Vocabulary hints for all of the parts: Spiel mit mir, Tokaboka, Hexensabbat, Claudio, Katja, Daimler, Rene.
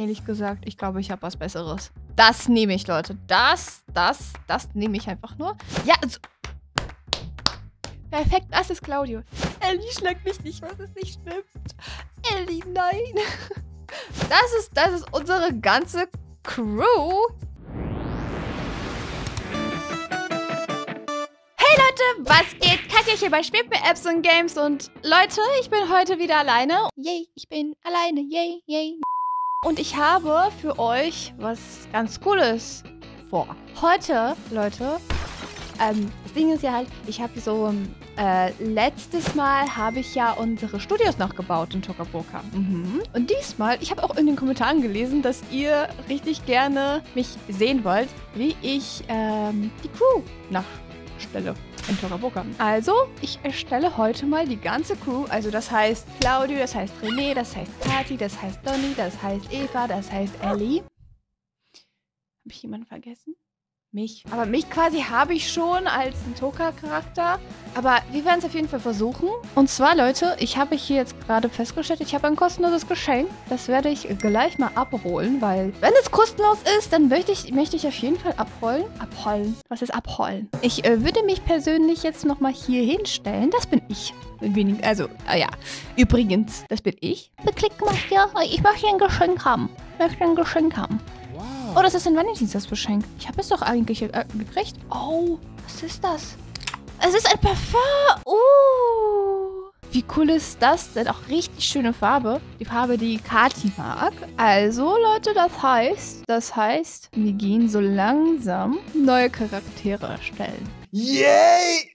ehrlich gesagt, ich glaube, ich habe was Besseres. Das nehme ich, Leute. Das nehme ich einfach nur. Ja, so. Perfekt, das ist Claudio. Ellie schlägt mich nicht, was es nicht stimmt. Ellie, nein. Das ist unsere ganze Crew. Hey Leute, was geht? Katja hier bei Spielt mir Apps und Games und Leute, ich bin heute wieder alleine. Yay, ich bin alleine. Yay, yay. Und ich habe für euch was ganz Cooles vor. Heute, Leute, das Ding ist ja halt, ich habe so, letztes Mal habe ich ja unsere Studios noch gebaut in Tokaboka. Und diesmal, ich habe auch in den Kommentaren gelesen, dass ihr richtig gerne mich sehen wollt, wie ich die Crew nachstelle in Tokaboka. Also, ich erstelle heute mal die ganze Crew. Also das heißt Claudio, das heißt Rene, das heißt Kathi, das heißt Donny, das heißt Eva, das heißt Ellie. Habe ich jemanden vergessen? Mich. Aber mich quasi habe ich schon als ein Toka-Charakter. Aber wir werden es auf jeden Fall versuchen. Und zwar, Leute, ich habe hier jetzt gerade festgestellt, ich habe ein kostenloses Geschenk. Das werde ich gleich mal abholen, weil wenn es kostenlos ist, dann möchte ich auf jeden Fall abholen. Abholen. Was ist abholen? Ich würde mich persönlich jetzt nochmal hier hinstellen. Das bin ich. Ja. Übrigens, das bin ich. Beklick mal hier. Ich möchte ein Geschenk haben. Oh, das ist ein Valentinstagsgeschenk. Ich habe es doch eigentlich gekriegt. Oh, was ist das? Es ist ein Parfum. Wie cool ist das denn? Auch richtig schöne Farbe. Die Farbe, die Kathi mag. Also, Leute, das heißt, wir gehen so langsam neue Charaktere erstellen. Yay!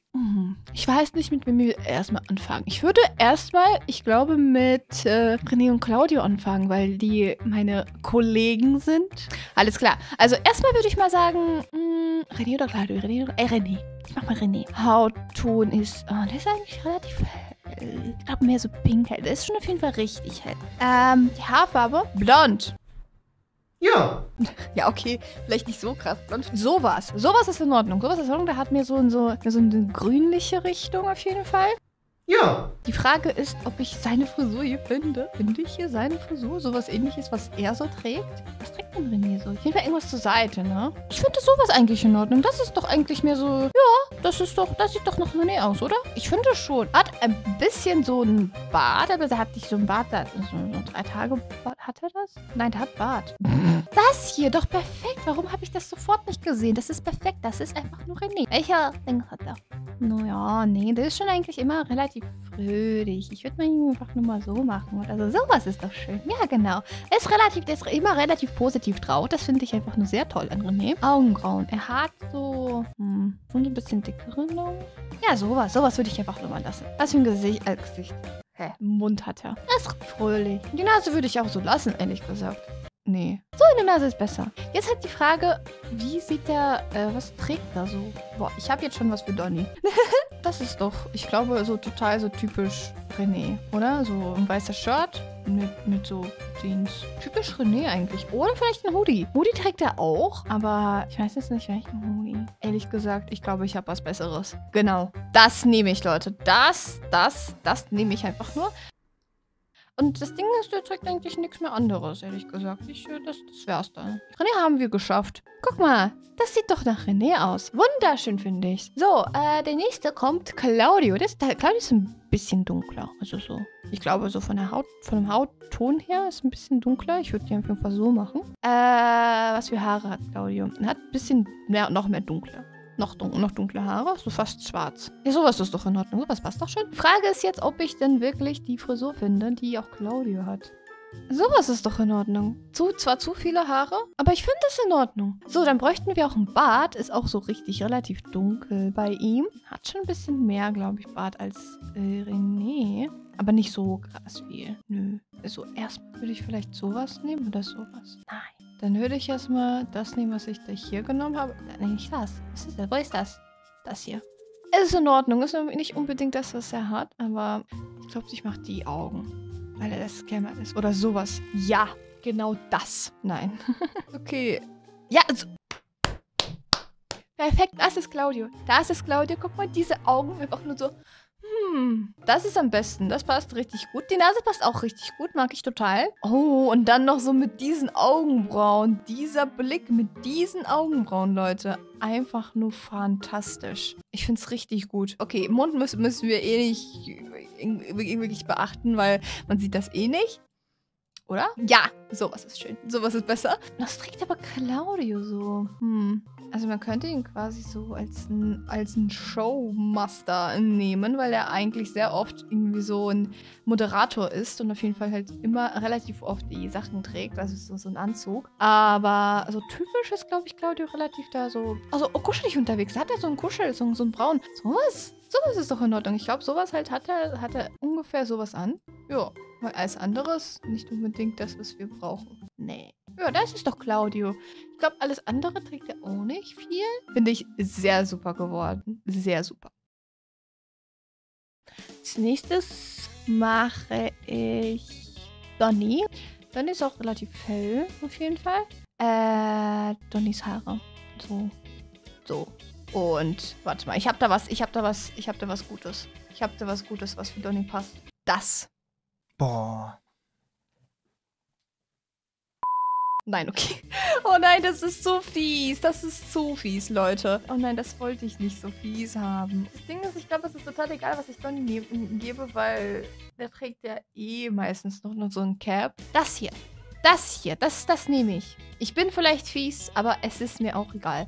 Ich weiß nicht, mit wem wir erstmal anfangen. Ich würde erstmal, ich glaube, mit Rene und Claudio anfangen, weil die meine Kollegen sind. Alles klar. Also erstmal würde ich mal sagen, Rene oder Claudio? Rene. Ich mach mal Rene. Hautton ist, der ist eigentlich relativ hell. Ich glaube, mehr so pink hell. Der ist schon auf jeden Fall richtig hell. Die Haarfarbe? Blond. Ja. Ja, okay. Vielleicht nicht so krass blond. Sowas. Sowas ist in Ordnung. Da hat mir so eine grünliche Richtung auf jeden Fall. Ja. Die Frage ist, ob ich seine Frisur hier finde. Finde ich hier seine Frisur? Sowas Ähnliches, was er so trägt? Was trägt denn René so? Ich finde irgendwas zur Seite, ne? Ich finde sowas eigentlich in Ordnung. Das ist doch eigentlich mehr so... Ja, das sieht doch noch René aus, oder? Ich finde schon. Hat ein bisschen so einen Bart, aber er hat nicht so einen Bart. So 3 Tage Bart. Hat er das? Nein, der hat Bart. Das hier, doch perfekt. Warum habe ich das sofort nicht gesehen? Das ist perfekt. Das ist einfach nur René. Welcher Ding hat er? Naja, nee, der ist schon eigentlich immer relativ fröhlich. Ich würde mal einfach nur mal so machen. Also sowas ist doch schön. Ja, genau. Der ist immer relativ positiv drauf. Das finde ich einfach nur sehr toll an René. Augenbrauen. Er hat so, so ein bisschen dickere Augen. Ja, sowas würde ich einfach nur mal lassen. Was für ein Gesicht. Hä? Mund hat er. Er ist fröhlich. Die Nase würde ich auch so lassen, ehrlich gesagt. Nee. So, eine Nase ist besser. Jetzt halt die Frage, wie sieht der, was trägt er so? Boah, ich habe jetzt schon was für Donny. Das ist doch, ich glaube, so total so typisch René, oder? So ein weißer Shirt mit so Jeans. Typisch René eigentlich. Oder vielleicht ein Hoodie. Hoodie trägt er auch, aber ich weiß jetzt nicht, welchen Hoodie. Ehrlich gesagt, ich glaube, ich habe was Besseres. Genau. Das nehme ich, Leute. Das nehme ich einfach nur. Und das Ding ist, der trägt eigentlich nichts mehr anderes, ehrlich gesagt. Das wär's dann. René haben wir geschafft. Guck mal, das sieht doch nach René aus. Wunderschön, finde ich. So, der nächste kommt Claudio. Claudio ist ein bisschen dunkler. Also so. Ich glaube, so von dem Hautton her ist ein bisschen dunkler. Ich würde die auf jeden Fall so machen. Was für Haare hat Claudio? Er hat ein bisschen mehr, noch mehr dunkler. Noch dunkle Haare, so fast schwarz. Ja, sowas ist doch in Ordnung, sowas passt doch schon. Frage ist jetzt, ob ich denn wirklich die Frisur finde, die auch Claudio hat. Sowas ist doch in Ordnung. Zwar zu viele Haare, aber ich finde es in Ordnung. So, dann bräuchten wir auch einen Bart. Ist auch so richtig relativ dunkel bei ihm. Hat schon ein bisschen mehr, glaube ich, Bart als René. Aber nicht so krass viel. Nö. Also erstmal würde ich vielleicht sowas nehmen oder sowas. Nein. Dann würde ich erstmal das nehmen, was ich da hier genommen habe. Nein, nicht das. Was ist das? Wo ist das? Das hier. Es ist in Ordnung. Ist nicht unbedingt das, was er hat. Aber ich glaube, ich mache die Augen. Weil er das Scammer ist. Oder sowas. Ja, genau das. Nein. Okay. Ja, so. Perfekt. Das ist Claudio. Guck mal, diese Augen einfach nur so. Das ist am besten. Das passt richtig gut. Die Nase passt auch richtig gut. Mag ich total. Oh, und dann noch so mit diesen Augenbrauen. Dieser Blick mit diesen Augenbrauen, Leute. Einfach nur fantastisch. Ich finde es richtig gut. Okay, Mund müssen wir eh nicht wirklich beachten, weil man sieht das eh nicht. Oder? Ja, sowas ist schön. Sowas ist besser. Das trägt aber Claudio so. Also man könnte ihn quasi so als ein Showmaster nehmen, weil er eigentlich sehr oft irgendwie so ein Moderator ist und auf jeden Fall halt immer relativ oft die Sachen trägt. Also so ein Anzug. Aber so typisch ist, glaube ich, Claudio relativ da so... Also kuschelig unterwegs. Hat er so ein Kuschel, so ein Braun. Sowas ist doch in Ordnung. Ich glaube, sowas halt hat er ungefähr sowas an. Ja. Weil alles anderes nicht unbedingt das, was wir brauchen. Nee. Ja, das ist doch Claudio. Ich glaube, alles andere trägt er auch nicht viel. Finde ich sehr super geworden. Sehr super. Als nächstes mache ich Donny. Donny ist auch relativ hell, auf jeden Fall. Donnys Haare. So. Und, warte mal. Ich habe da was Gutes. Ich habe da was Gutes, was für Donny passt. Das. Boah. Nein, okay. Oh nein, das ist so fies. Das ist so fies, Leute. Oh nein, das wollte ich nicht so fies haben. Das Ding ist, ich glaube, es ist total egal, was ich dann gebe, weil der trägt ja eh meistens noch nur so ein Cap. Das hier. Das hier. Das nehme ich. Ich bin vielleicht fies, aber es ist mir auch egal.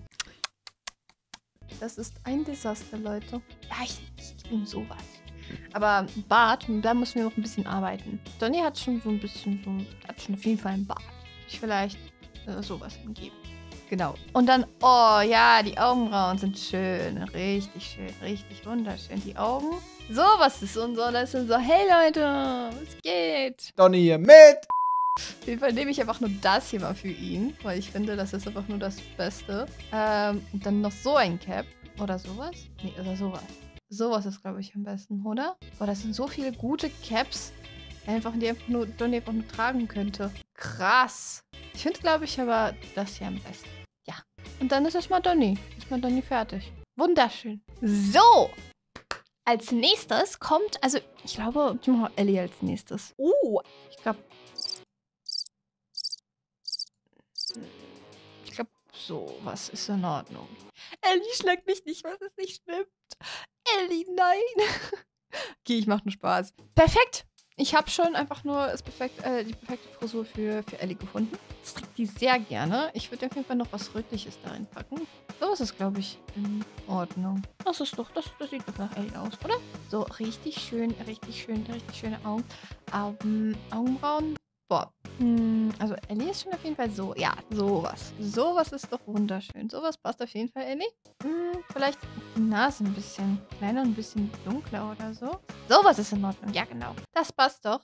Das ist ein Desaster, Leute. Ja, ich bin sowas. Aber Bart, da müssen wir noch ein bisschen arbeiten. Donny hat schon so ein bisschen, hat schon auf jeden Fall einen Bart. Ich vielleicht sowas geben. Genau. Und dann, oh ja, die Augenbrauen sind schön, richtig wunderschön. Die Augen. So, was ist unser, das ist so, hey Leute, es geht. Donny hier mit. Auf jeden Fall nehme ich einfach nur das hier mal für ihn, weil ich finde, das ist einfach nur das Beste. Und dann noch so ein Cap oder sowas. Nee, oder sowas. Sowas ist, glaube ich, am besten, oder? Boah, das sind so viele gute Caps, die Donny einfach nur tragen könnte. Krass. Ich finde, glaube ich, aber das hier am besten. Ja. Und dann ist erstmal Donny. Erstmal Donny fertig. Wunderschön. So. Als nächstes kommt, also, ich glaube, ich mache Ellie als nächstes. Ich glaube... So, was ist in Ordnung? Ellie schlägt mich nicht, was es nicht stimmt. Ellie, nein. Okay, ich mach nur Spaß. Perfekt. Ich habe schon einfach nur die perfekte Frisur für Ellie gefunden. Das trägt die sehr gerne. Ich würde auf jeden Fall noch was Rötliches da reinpacken. So ist es, glaube ich, in Ordnung. Das ist doch, das sieht doch nach Ellie aus, oder? So, richtig schöne Augen. Augenbrauen. Boah, also Ellie ist schon auf jeden Fall so, ja, sowas. Sowas ist doch wunderschön. Sowas passt auf jeden Fall, Ellie. Vielleicht die Nase ein bisschen kleiner, ein bisschen dunkler oder so. Sowas ist in Ordnung, ja genau. Das passt doch.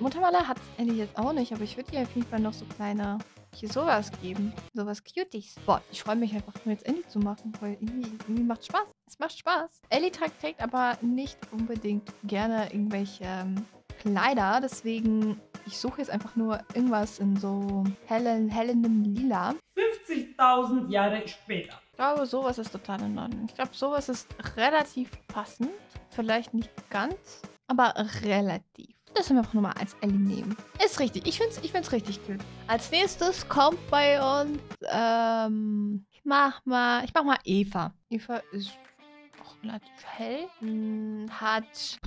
Muttermaler hat Ellie jetzt auch nicht, aber ich würde ihr auf jeden Fall noch so kleine... hier sowas geben. Sowas Cuties. Boah, ich freue mich einfach nur jetzt Ellie zu machen, weil irgendwie macht Spaß. Es macht Spaß. Ellie trägt aber nicht unbedingt gerne irgendwelche Kleider, deswegen... Ich suche jetzt einfach nur irgendwas in so hellendem Lila. 50.000 Jahre später. Ich glaube, sowas ist total in Ordnung. Ich glaube, sowas ist relativ passend. Vielleicht nicht ganz, aber relativ. Das können wir einfach nur mal als Ellie nehmen. Ist richtig. Ich find's richtig cool. Als nächstes kommt bei uns, ich mach mal Eva. Eva ist auch relativ hell. Hat...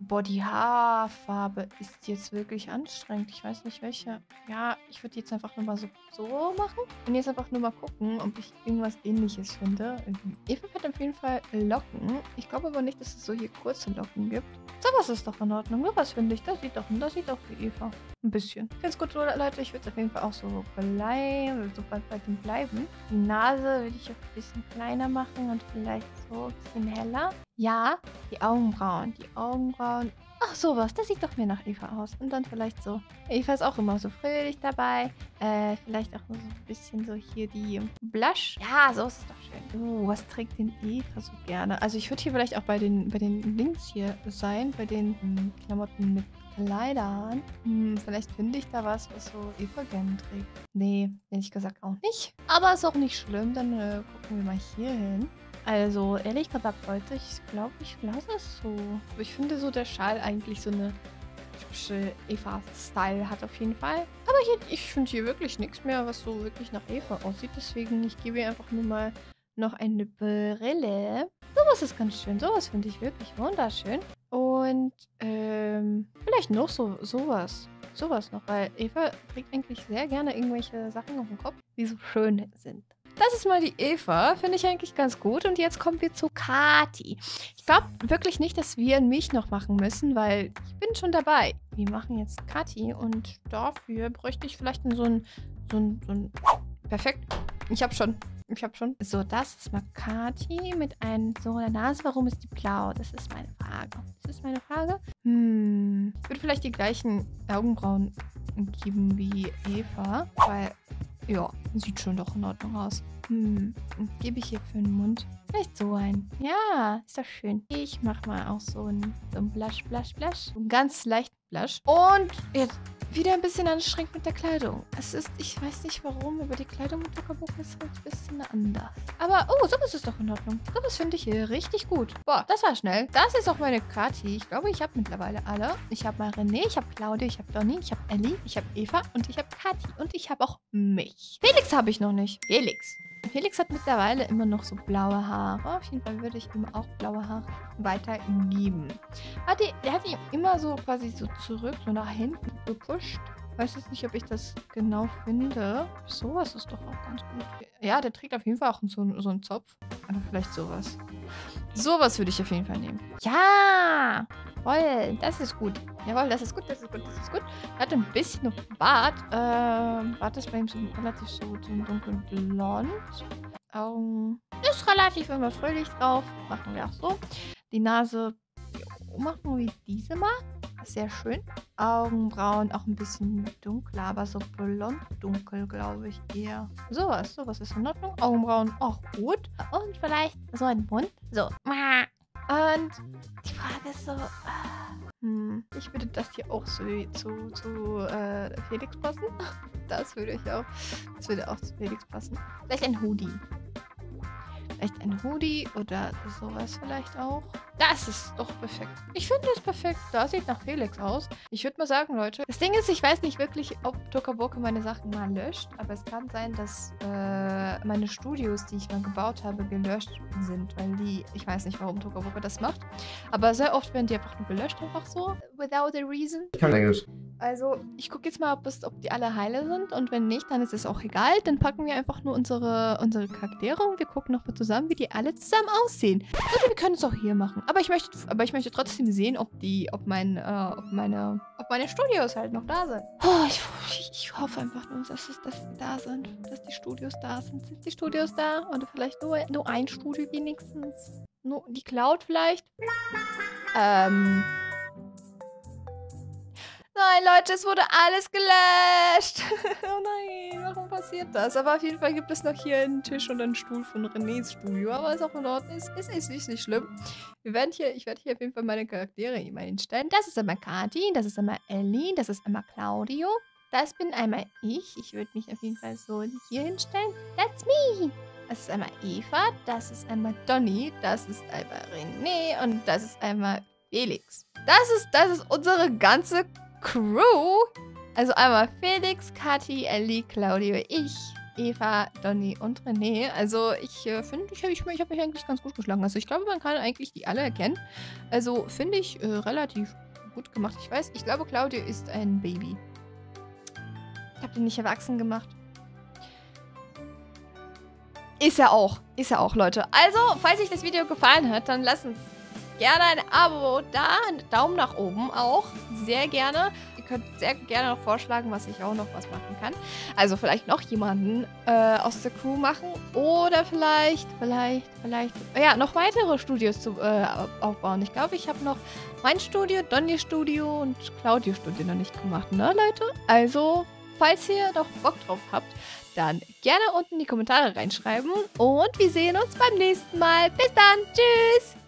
Boah, die Haarfarbe ist jetzt wirklich anstrengend. Ich weiß nicht, welche. Ja, ich würde jetzt einfach nur mal so machen. Und jetzt einfach nur mal gucken, ob ich irgendwas Ähnliches finde. Eva hat auf jeden Fall Locken. Ich glaube aber nicht, dass es so hier kurze Locken gibt. Sowas ist doch in Ordnung. Sowas finde ich. Das sieht doch für Eva ein bisschen. Ich finde es gut, Leute. Ich würde es auf jeden Fall auch so bleiben. So bei dem bleiben. Die Nase würde ich auch ein bisschen kleiner machen und vielleicht so ein bisschen heller. Ja, die Augenbrauen. Ach, sowas. Das sieht doch mehr nach Eva aus. Und dann vielleicht so. Eva ist auch immer so fröhlich dabei. Vielleicht auch so ein bisschen so hier die Blush. Ja, so ist es doch schön. Was trägt denn Eva so gerne? Also ich würde hier vielleicht auch bei den Links hier sein. Bei den Klamotten mit Kleidern. Vielleicht finde ich da was so Eva gerne trägt. Nee, ehrlich gesagt auch nicht. Aber ist auch nicht schlimm. Dann gucken wir mal hier hin. Also ehrlich gesagt, Leute, ich glaube, ich lasse es so. Ich finde so der Schal eigentlich so eine typische Eva-Style hat auf jeden Fall. Aber ich finde hier wirklich nichts mehr, was so wirklich nach Eva aussieht. Deswegen, ich gebe ihr einfach nur mal noch eine Brille. Sowas ist ganz schön. Sowas finde ich wirklich wunderschön. Und vielleicht noch sowas. Sowas noch, weil Eva trägt eigentlich sehr gerne irgendwelche Sachen auf dem Kopf, die so schön sind. Das ist mal die Eva, finde ich eigentlich ganz gut. Und jetzt kommen wir zu Kathi. Ich glaube wirklich nicht, dass wir mich noch machen müssen, weil ich bin schon dabei. Wir machen jetzt Kathi und dafür bräuchte ich vielleicht so ein perfekt. Ich habe schon. So, das ist mal Kathi mit einer Nase. Warum ist die blau? Das ist meine Frage. Ich würde vielleicht die gleichen Augenbrauen geben wie Eva, weil... Ja, sieht schon doch in Ordnung aus. Gebe ich hier für den Mund vielleicht so ein. Ja, ist doch schön. Ich mache mal auch so ein Blush. So einen ganz leichten Blush. Und jetzt wieder ein bisschen anstrengend mit der Kleidung. Ich weiß nicht warum, aber die Kleidung mit Zuckerbogen ist halt ein bisschen anders. Aber, oh, sowas ist doch in Ordnung. Sowas finde ich hier richtig gut. Boah, das war schnell. Das ist auch meine Kathi. Ich glaube, ich habe mittlerweile alle. Ich habe mal Rene, ich habe Claudio, ich habe Donny, ich habe Ellie, ich habe Eva und ich habe Kathi. Und ich habe auch mich. Felix habe ich noch nicht. Felix hat mittlerweile immer noch so blaue Haare. Auf jeden Fall würde ich ihm auch blaue Haare weitergeben. Der hat ihn immer so quasi so zurück, so nach hinten gepusht. Weiß jetzt nicht, ob ich das genau finde. Sowas ist doch auch ganz gut. Ja, der trägt auf jeden Fall auch so einen Zopf. Oder vielleicht sowas. Sowas würde ich auf jeden Fall nehmen. Ja! Voll, das ist gut. Jawohl, das ist gut. Er hat ein bisschen noch Bart. Bart ist bei ihm so relativ so dunkeln blond. Augen. Ist relativ immer fröhlich drauf. Machen wir auch so. Die Nase machen wir diese mal. Sehr schön. Augenbrauen auch ein bisschen dunkler, aber so blond dunkel, glaube ich, eher. Sowas ist in Ordnung. Augenbrauen auch gut. Und vielleicht so ein Mund. So. Und die Frage ist so... Ich würde das hier auch so zu Felix passen. Das würde auch zu Felix passen. Vielleicht ein Hoodie. Oder sowas vielleicht auch. Das ist doch perfekt. Ich finde das perfekt. Das sieht nach Felix aus. Ich würde mal sagen, Leute. Das Ding ist, ich weiß nicht wirklich, ob Tokaboke meine Sachen mal löscht. Aber es kann sein, dass meine Studios, die ich mal gebaut habe, gelöscht sind. Weil ich weiß nicht, warum Tokaboke das macht. Aber sehr oft werden die einfach nur gelöscht, einfach so. Without a reason. Ich kann Englisch. Also, ich gucke jetzt mal, ob die alle heile sind. Und wenn nicht, dann ist es auch egal. Dann packen wir einfach nur unsere Charaktere und wir gucken nochmal zusammen, wie die alle zusammen aussehen. Oder wir können es auch hier machen. Aber ich möchte trotzdem sehen, ob meine Studios halt noch da sind. Oh, ich hoffe einfach nur, dass sie da sind. Dass die Studios da sind. Sind die Studios da? Oder vielleicht nur ein Studio wenigstens? Nur die Cloud vielleicht? Nein, Leute, es wurde alles gelöscht. Oh nein, warum passiert das? Aber auf jeden Fall gibt es noch hier einen Tisch und einen Stuhl von Renés Studio. Aber ist auch in Ordnung. Ist nicht schlimm. Ich werde hier auf jeden Fall meine Charaktere immer hinstellen. Das ist einmal Kathi, das ist einmal Ellie, das ist einmal Claudio. Das bin einmal ich. Ich würde mich auf jeden Fall so hier hinstellen. That's me. Das ist einmal Eva, das ist einmal Donny, das ist einmal René und das ist einmal Felix. Das ist unsere ganze Crew. Also einmal Felix, Kathi, Ellie, Claudio, ich, Eva, Donny und René. Also ich finde, ich habe mich eigentlich ganz gut geschlagen. Also ich glaube, man kann eigentlich die alle erkennen. Also finde ich relativ gut gemacht. Ich glaube, Claudio ist ein Baby. Ich habe ihn nicht erwachsen gemacht. Ist er auch, Leute. Also, falls euch das Video gefallen hat, dann lasst uns gerne ein Abo da, einen Daumen nach oben auch, sehr gerne. Ihr könnt sehr gerne noch vorschlagen, was ich auch noch was machen kann. Also vielleicht noch jemanden aus der Crew machen oder vielleicht ja, noch weitere Studios aufbauen. Ich glaube, ich habe noch mein Studio, Donnys Studio und Claudios Studio noch nicht gemacht, ne Leute? Also, falls ihr noch Bock drauf habt, dann gerne unten in die Kommentare reinschreiben und wir sehen uns beim nächsten Mal. Bis dann, tschüss!